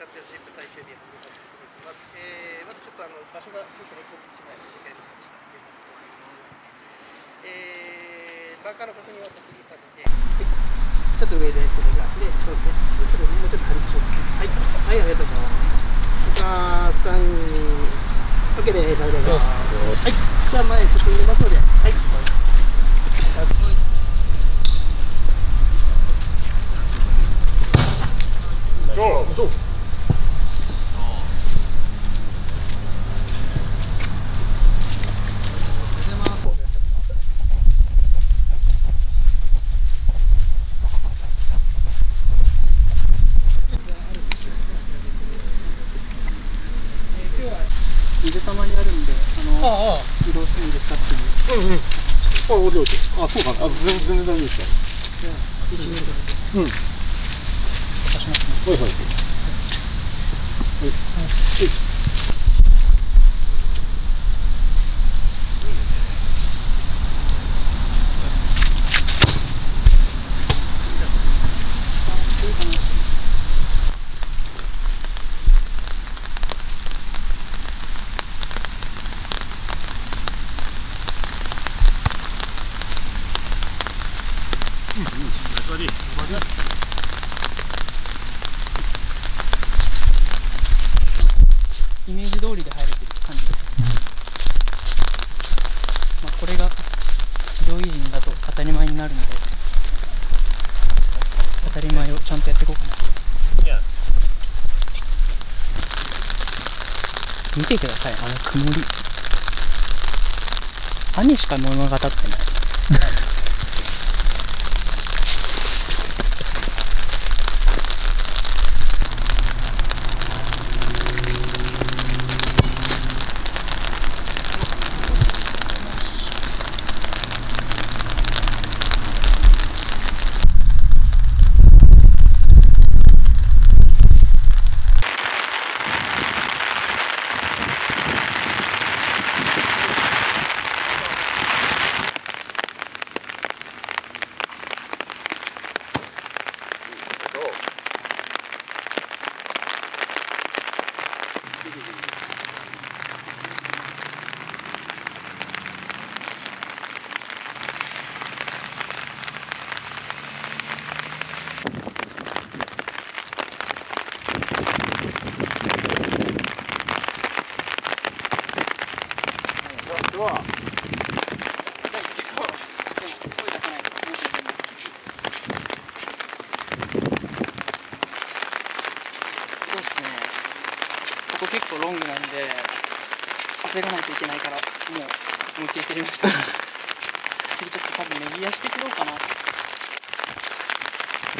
ちゃってシープ体制でやっていただきます。まずちょっと場所がちょっと残ってしまいまして、バンカーの確認を先に立てて、ちょっと上でこれがで、そうですね。ちょっともうちょっと張りましょう。はい、ありがとうございます。3、2、OK です。ありがとうございます。はい、じゃあ前進んでますので、はい。Go.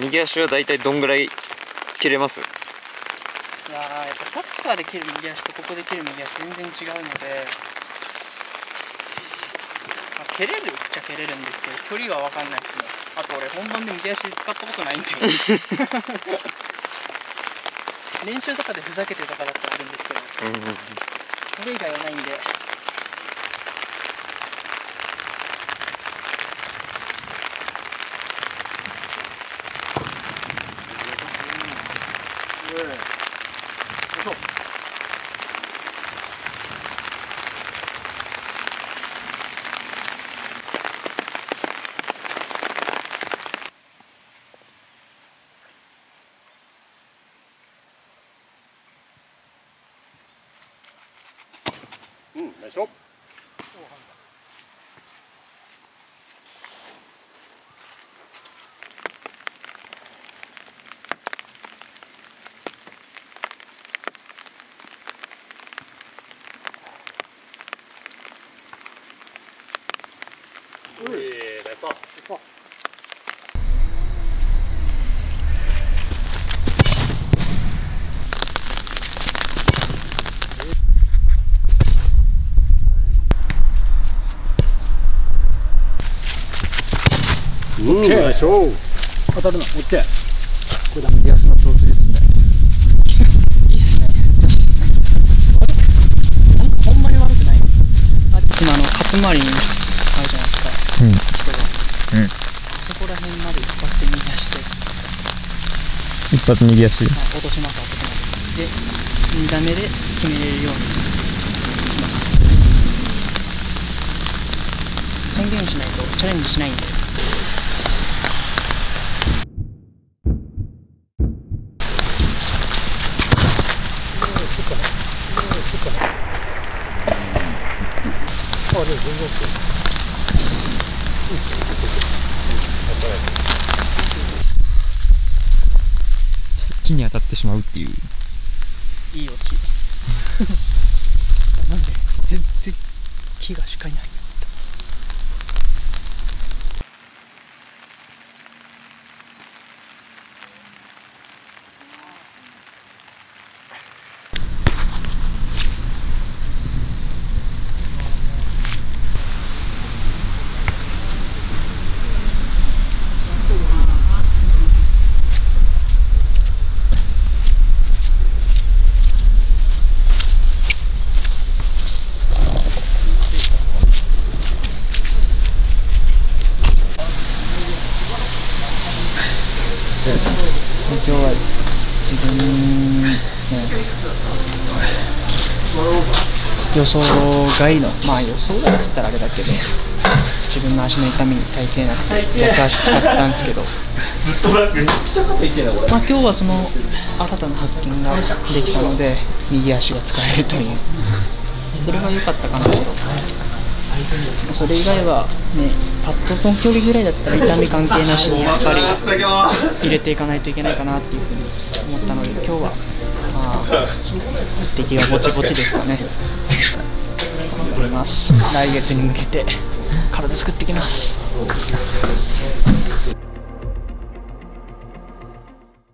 右足はだいたいどんぐらい切れます？いやー、やっぱサッカーで切る右足とここで切る右足全然違うので、まあ、蹴れるっちゃ蹴れるんですけど距離は分かんないですね。あと俺本番で右足使ったことないんで練習とかでふざけてとかだったらあるんですけど、それ以外はないんで。当たるな。オッケー。これだ、右足の調子ですね。いいっすね。ほんまに悪くない。今肩回りにあるじゃないですか。うん。あそこら辺まで一発で右足で。一発右足。落とします。で見た目で決めれるようにします。宣言しないとチャレンジしないんで、あ、でも全然 木に当たってしまうっていう、いい落ちマジで全然木が視界に入んなかった予想外の、まあ予想外って言ったらあれだけど、自分の足の痛みに耐えきれなくて逆足使ったんですけど、まあ今日はその新たな発見ができたので右足が使えるという、それが良かったかなと。それ以外はね、パッと根距離ぐらいだったら痛み関係なしにやっぱり入れていかないといけないかなっていうふうに思ったので、今日はまあ出来がぼちぼちですかね。頑張ります。来月に向けて体作ってきます。